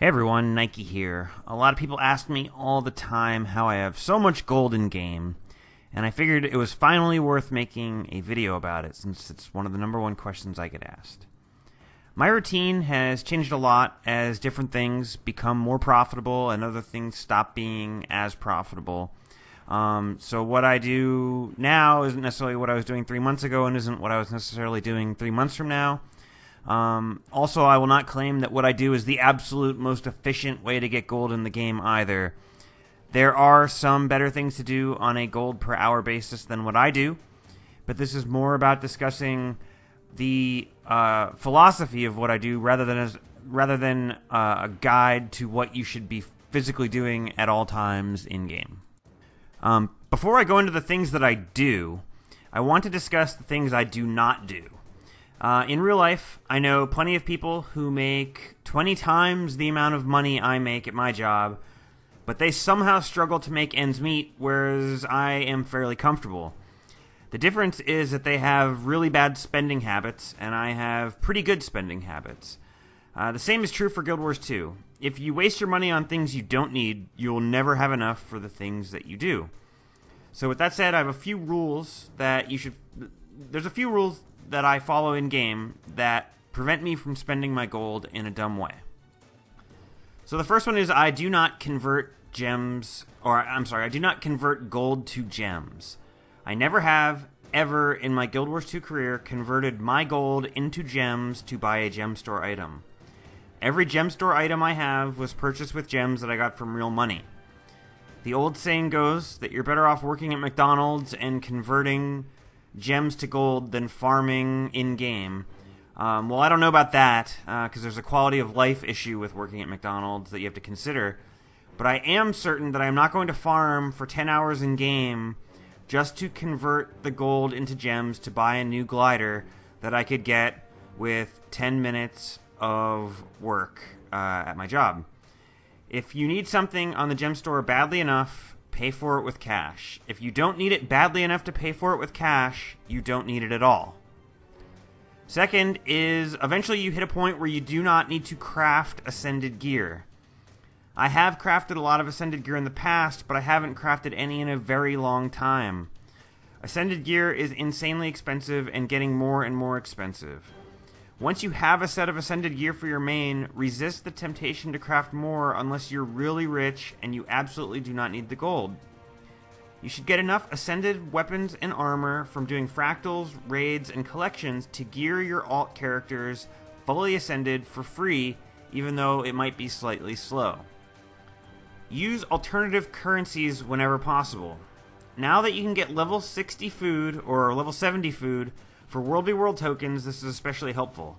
Hey everyone, Nike here. A lot of people ask me all the time how I have so much gold in game, and I figured it was finally worth making a video about it since it's one of the #1 questions I get asked. My routine has changed a lot as different things become more profitable and other things stop being as profitable. So what I do now isn't necessarily what I was doing 3 months ago and isn't what I was necessarily doing 3 months from now. Also, I will not claim that what I do is the absolute most efficient way to get gold in the game either. There are some better things to do on a gold per hour basis than what I do, but this is more about discussing the philosophy of what I do rather than a guide to what you should be physically doing at all times in game. Before I go into the things that I do, I want to discuss the things I do not do. In real life, I know plenty of people who make 20 times the amount of money I make at my job, but they somehow struggle to make ends meet, whereas I am fairly comfortable. The difference is that they have really bad spending habits, and I have pretty good spending habits. The same is true for Guild Wars 2. If you waste your money on things you don't need, you'll never have enough for the things that you do. So with that said, I have a few rules that you should... There's a few rules that I follow in game that prevent me from spending my gold in a dumb way. So the first one is I do not convert gems, I do not convert gold to gems. I never have ever in my Guild Wars 2 career converted my gold into gems to buy a gem store item. Every gem store item I have was purchased with gems that I got from real money. The old saying goes that you're better off working at McDonald's and converting gems to gold than farming in-game. Well, I don't know about that, because there's a quality of life issue with working at McDonald's that you have to consider, but I am certain that I'm not going to farm for 10 hours in-game just to convert the gold into gems to buy a new glider that I could get with 10 minutes of work at my job. If you need something on the gem store badly enough, pay for it with cash. If you don't need it badly enough to pay for it with cash, you don't need it at all. Second is eventually you hit a point where you do not need to craft ascended gear. I have crafted a lot of ascended gear in the past, but I haven't crafted any in a very long time. Ascended gear is insanely expensive and getting more and more expensive. Once you have a set of ascended gear for your main, resist the temptation to craft more unless you're really rich and you absolutely do not need the gold. You should get enough ascended weapons and armor from doing fractals, raids, and collections to gear your alt characters fully ascended for free, even though it might be slightly slow. Use alternative currencies whenever possible. Now that you can get level 60 food or level 70 food, for world-to-world tokens, this is especially helpful.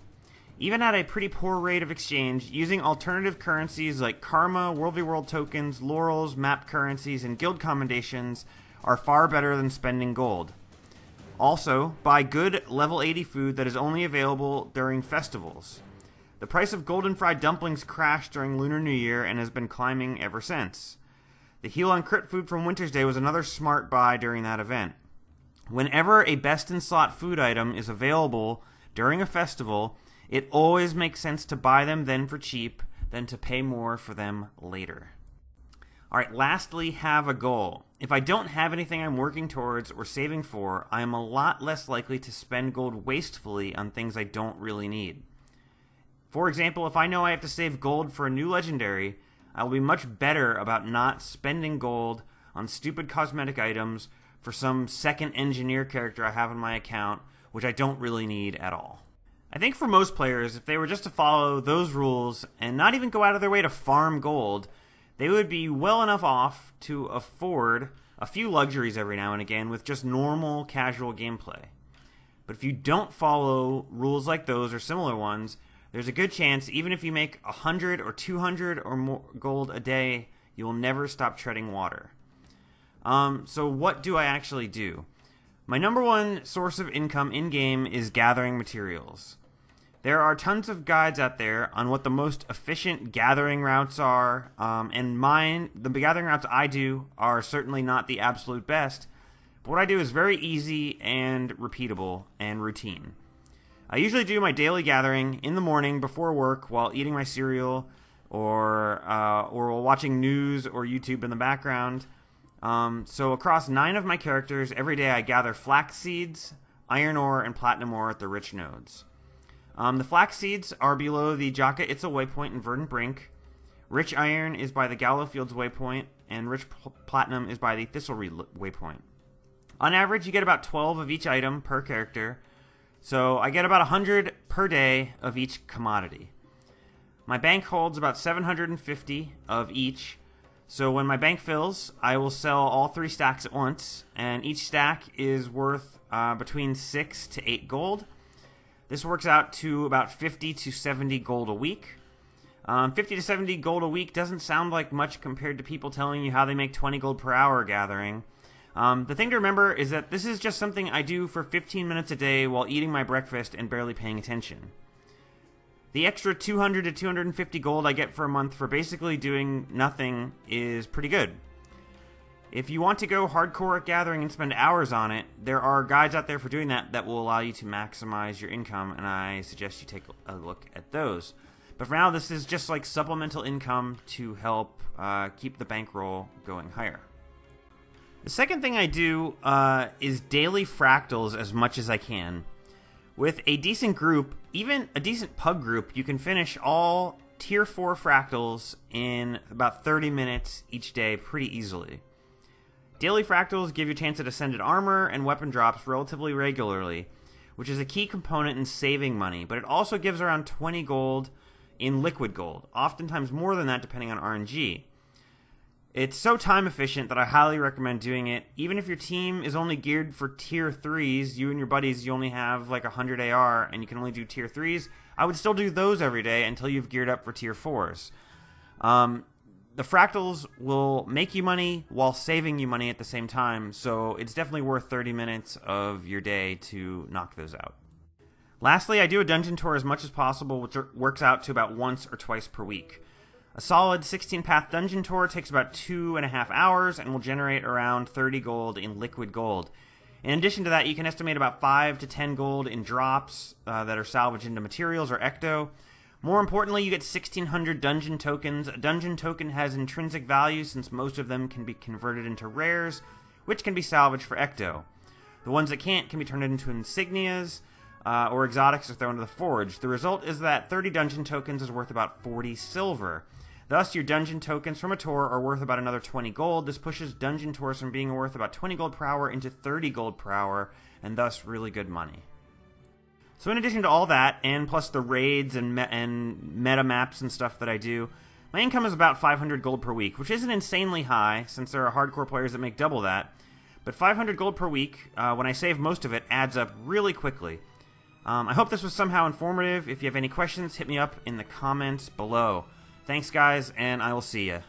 Even at a pretty poor rate of exchange, using alternative currencies like karma, world-to-world tokens, laurels, map currencies, and guild commendations are far better than spending gold. Also, buy good level 80 food that is only available during festivals. The price of golden fried dumplings crashed during Lunar New Year and has been climbing ever since. The heal on crit food from Winter's Day was another smart buy during that event. Whenever a best-in-slot food item is available during a festival, it always makes sense to buy them then for cheap than to pay more for them later. Alright, lastly, have a goal. If I don't have anything I'm working towards or saving for, I am a lot less likely to spend gold wastefully on things I don't really need. For example, if I know I have to save gold for a new legendary, I will be much better about not spending gold on stupid cosmetic items for some second engineer character I have in my account, which I don't really need at all. I think for most players, if they were just to follow those rules and not even go out of their way to farm gold, they would be well enough off to afford a few luxuries every now and again with just normal, casual gameplay. But if you don't follow rules like those or similar ones, there's a good chance even if you make 100 or 200 or more gold a day, you will never stop treading water. So what do I actually do? My #1 source of income in-game is gathering materials. There are tons of guides out there on what the most efficient gathering routes are, and the gathering routes I do are certainly not the absolute best, but what I do is very easy and repeatable and routine. I usually do my daily gathering in the morning before work while eating my cereal or while watching news or YouTube in the background. So across 9 of my characters, every day I gather flax seeds, iron ore, and platinum ore at the rich nodes. The flax seeds are below the Jaka Itzel waypoint in Verdant Brink. Rich iron is by the Gallo Fields waypoint, and rich platinum is by the Thistle waypoint. On average, you get about 12 of each item per character, so I get about 100 per day of each commodity. My bank holds about 750 of each, so when my bank fills, I will sell all 3 stacks at once, and each stack is worth between 6 to 8 gold. This works out to about 50 to 70 gold a week. 50 to 70 gold a week doesn't sound like much compared to people telling you how they make 20 gold per hour gathering. The thing to remember is that this is just something I do for 15 minutes a day while eating my breakfast and barely paying attention. The extra 200 to 250 gold I get for a month for basically doing nothing is pretty good. If you want to go hardcore at gathering and spend hours on it, there are guides out there for doing that that will allow you to maximize your income, and I suggest you take a look at those. But for now, this is just like supplemental income to help keep the bankroll going higher. The second thing I do is daily fractals as much as I can. With a decent group, even a decent pub group, you can finish all tier 4 fractals in about 30 minutes each day pretty easily. Daily fractals give you a chance at ascended armor and weapon drops relatively regularly, which is a key component in saving money, but it also gives around 20 gold in liquid gold, oftentimes more than that depending on RNG. It's so time efficient that I highly recommend doing it. Even if your team is only geared for tier 3s, you and your buddies, you only have like 100 AR and you can only do tier 3s, I would still do those every day until you've geared up for tier 4s. The fractals will make you money while saving you money at the same time, so it's definitely worth 30 minutes of your day to knock those out. Lastly, I do a dungeon tour as much as possible, which works out to about once or twice per week. A solid 16-path dungeon tour takes about 2.5 hours and will generate around 30 gold in liquid gold. In addition to that, you can estimate about 5 to 10 gold in drops that are salvaged into materials or ecto. More importantly, you get 1,600 dungeon tokens. A dungeon token has intrinsic value since most of them can be converted into rares, which can be salvaged for ecto. The ones that can't can be turned into insignias, or exotics are thrown to the forge. The result is that 30 dungeon tokens is worth about 40 silver. Thus, your dungeon tokens from a tour are worth about another 20 gold. This pushes dungeon tours from being worth about 20 gold per hour into 30 gold per hour, and thus really good money. So in addition to all that, and plus the raids and meta maps and stuff that I do, my income is about 500 gold per week, which isn't insanely high since there are hardcore players that make double that. But 500 gold per week, when I save most of it, adds up really quickly. I hope this was somehow informative. If you have any questions, hit me up in the comments below. Thanks, guys, and I will see ya.